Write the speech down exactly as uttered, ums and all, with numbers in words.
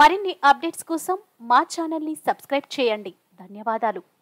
మరిన్ని అప్డేట్స్ కోసం మా ఛానల్ ని సబ్స్క్రైబ్ చేయండి. ధన్యవాదాలు.